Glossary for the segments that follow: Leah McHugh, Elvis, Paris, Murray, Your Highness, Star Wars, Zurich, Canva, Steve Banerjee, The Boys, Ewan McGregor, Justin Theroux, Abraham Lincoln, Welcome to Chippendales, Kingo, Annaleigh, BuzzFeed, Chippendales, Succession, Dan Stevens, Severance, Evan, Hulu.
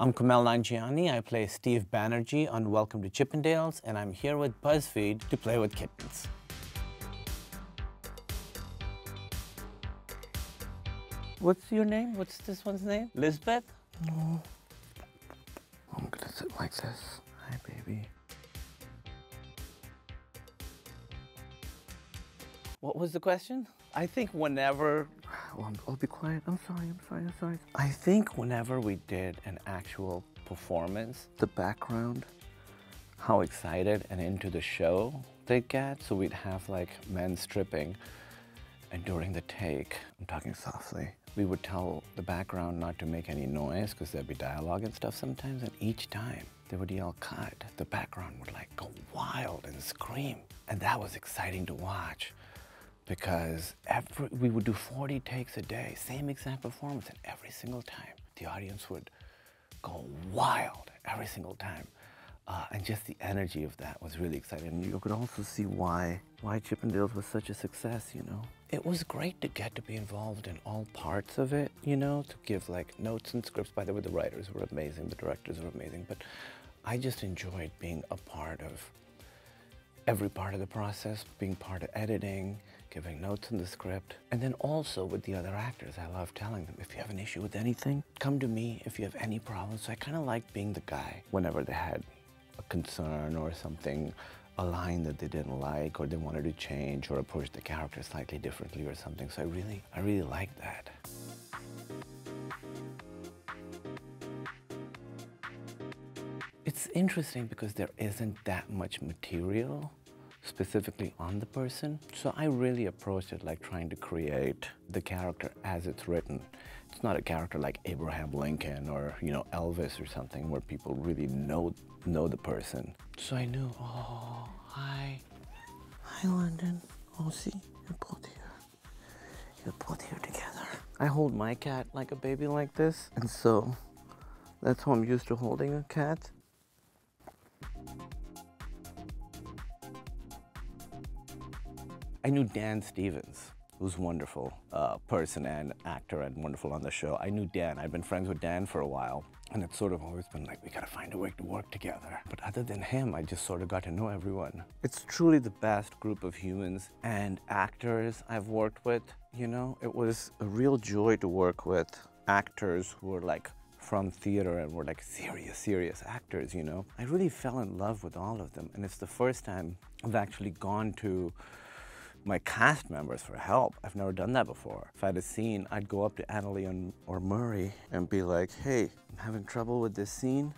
I'm Kumail Nanjiani. I play Steve Banerjee on Welcome to Chippendales, and I'm here with BuzzFeed to play with kittens. What's your name? What's this one's name? Lisbeth? No. I'm gonna sit like this. Hi, baby. What was the question? I think whenever... Well, I'll be quiet. I'm sorry. I think whenever we did an actual performance, the background, how excited and into the show they get. So we'd have like men stripping, and during the take, I'm talking softly, we would tell the background not to make any noise because there'd be dialogue and stuff sometimes, and each time they would yell, "Cut," the background would like go wild and scream. And that was exciting to watch. Because we would do 40 takes a day, same exact performance, and every single time the audience would go wild every single time. And just the energy of that was really exciting. And you could also see why Chippendales was such a success, you know? It was great to get to be involved in all parts of it, you know, to give like notes and scripts. By the way, the writers were amazing, the directors were amazing, but I just enjoyed being a part of every part of the process, being part of editing, giving notes in the script, and then also with the other actors. I love telling them, if you have an issue with anything, come to me if you have any problems. So I kind of liked being the guy whenever they had a concern or something, a line that they didn't like, or they wanted to change or approach the character slightly differently or something. So I really liked that. It's interesting because there isn't that much material specifically on the person. So I really approached it like trying to create the character as it's written. It's not a character like Abraham Lincoln or, you know, Elvis or something where people really know the person. So I knew, oh, hi. Hi, London. Oh, see, you're both here. You're both here together. I hold my cat like a baby like this. And so that's how I'm used to holding a cat. I knew Dan Stevens, who's a wonderful person and actor and wonderful on the show. I knew Dan. I'd been friends with Dan for a while, and it's sort of always been like, we gotta find a way to work together. But other than him, I just sort of got to know everyone. It's truly the best group of humans and actors I've worked with. You know, it was a real joy to work with actors who were like from theater and were like serious actors, you know. I really fell in love with all of them, and it's the first time I've actually gone to my cast members for help. I've never done that before. If I had a scene, I'd go up to Annaleigh or Murray and be like, hey, I'm having trouble with this scene.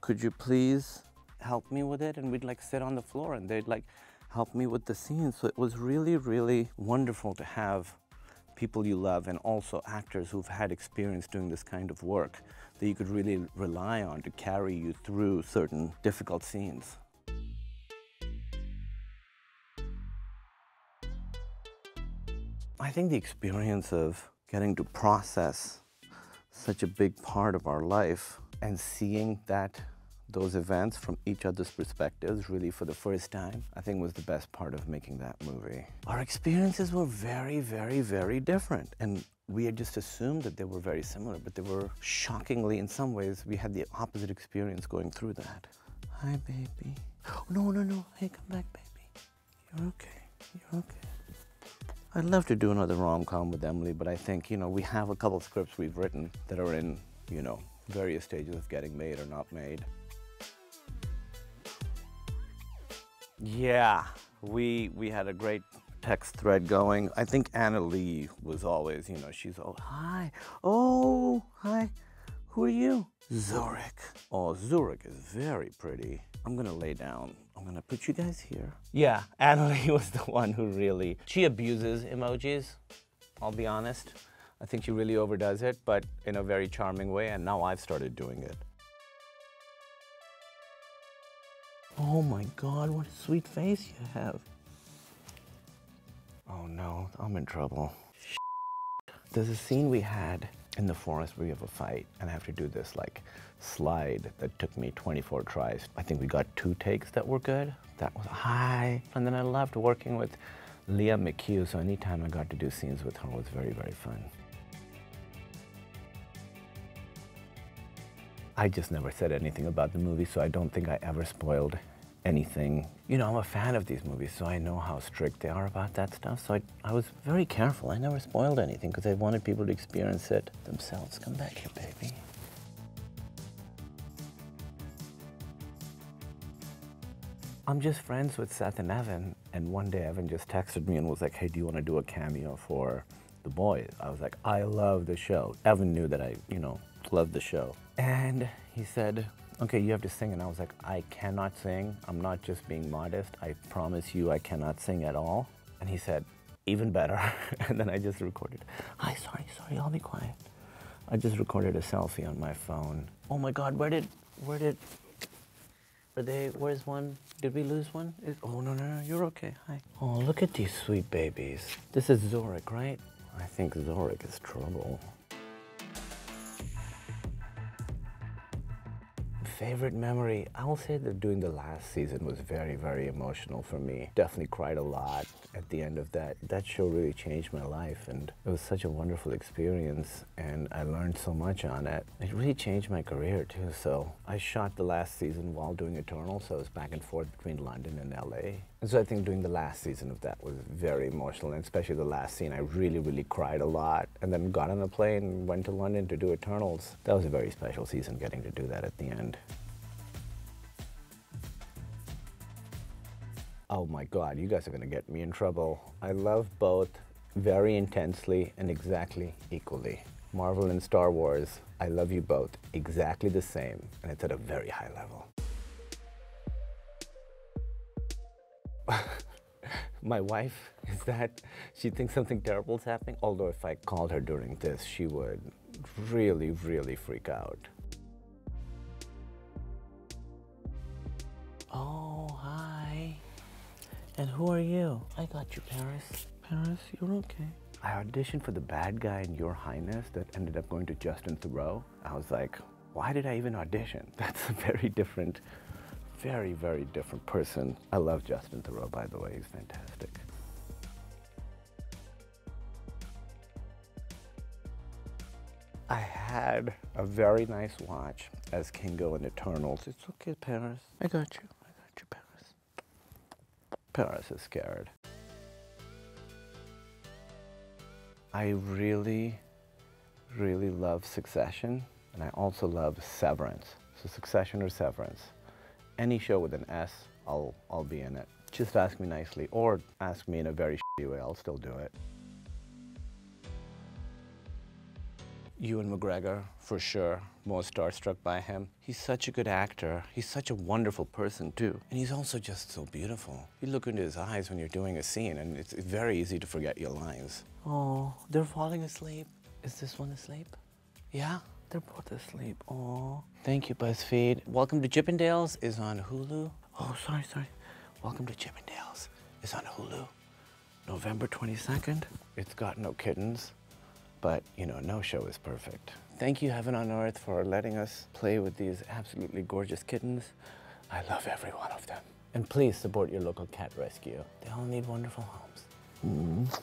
Could you please help me with it? And we'd like sit on the floor and they'd like help me with the scene. So it was really, really wonderful to have people you love and also actors who've had experience doing this kind of work that you could really rely on to carry you through certain difficult scenes. I think the experience of getting to process such a big part of our life and seeing those events from each other's perspectives really for the first time, I think was the best part of making that movie. Our experiences were very different, and we had just assumed that they were very similar, but they were shockingly, in some ways, we had the opposite experience going through that. Hi, baby. Oh, no. Hey, come back, baby. You're okay. I'd love to do another rom-com with Emily, but I think, you know, we have a couple of scripts we've written that are in, you know, various stages of getting made or not made. Yeah, we had a great text thread going. I think Annaleigh was always, you know, she's all, hi, oh, hi, who are you? Zorik. Oh, Zurich is very pretty. I'm gonna lay down. I'm gonna put you guys here. Yeah, Annaleigh was the one who really, she abuses emojis, I'll be honest. I think she really overdoes it, but in a very charming way, and now I've started doing it. Oh my God, what a sweet face you have. Oh no, I'm in trouble. There's a scene we had in the forest where we have a fight, and I have to do this like slide that took me 24 tries. I think we got 2 takes that were good. That was high. And then I loved working with Leah McHugh, so anytime I got to do scenes with her was very fun. I just never said anything about the movie, so I don't think I ever spoiled anything. You know, I'm a fan of these movies, so I know how strict they are about that stuff, so I was very careful. I never spoiled anything, because I wanted people to experience it themselves. Come back here, baby. I'm just friends with Seth and Evan, and one day Evan just texted me and was like, hey, do you want to do a cameo for The Boys? I was like, I love the show. Evan knew that I, you know, loved the show. And he said, okay, you have to sing. And I was like, I cannot sing. I'm not just being modest. I promise you I cannot sing at all. And he said, even better. And then I just recorded. Hi, sorry, I'll be quiet. I just recorded a selfie on my phone. Oh my God, where's one? Did we lose one? Oh, no, you're okay, hi. Oh, look at these sweet babies. This is Zorik, right? I think Zorik is trouble. Favorite memory? I will say that doing the last season was very, very emotional for me. Definitely cried a lot at the end of that. That show really changed my life, and it was such a wonderful experience, and I learned so much on it. It really changed my career too, so I shot the last season while doing Eternals, so I was back and forth between London and LA. And so I think doing the last season of that was very emotional, and especially the last scene, I really, really cried a lot, and then got on a plane and went to London to do Eternals. That was a very special season, getting to do that at the end. Oh my God, you guys are gonna get me in trouble. I love both very intensely and exactly equally. Marvel and Star Wars, I love you both exactly the same, and it's at a very high level. My wife is that she thinks something terrible is happening, although if I called her during this, she would really, really freak out. Oh, hi. And who are you? I got you, Paris. Paris, you're okay. I auditioned for the bad guy in Your Highness that ended up going to Justin Theroux. I was like, why did I even audition? That's a very, very different person. I love Justin Theroux, by the way, he's fantastic. I had a very nice watch as Kingo in Eternals. It's okay, Paris. I got you, Paris. Paris is scared. I really, really love Succession, and I also love Severance. So Succession or Severance. Any show with an S, I'll be in it. Just ask me nicely, or ask me in a very shitty way, I'll still do it. Ewan McGregor, for sure, most starstruck by him. He's such a good actor. He's such a wonderful person, too. And he's also just so beautiful. You look into his eyes when you're doing a scene, and it's very easy to forget your lines. Oh, they're falling asleep. Is this one asleep? Yeah? They're both asleep. Oh, thank you, BuzzFeed. Welcome to Chippendales is on Hulu. Oh, sorry. Welcome to Chippendales is on Hulu, November 22nd. It's got no kittens, but you know, no show is perfect. Thank you, Heaven on Earth, for letting us play with these absolutely gorgeous kittens. I love every one of them. And please support your local cat rescue. They all need wonderful homes. Mm.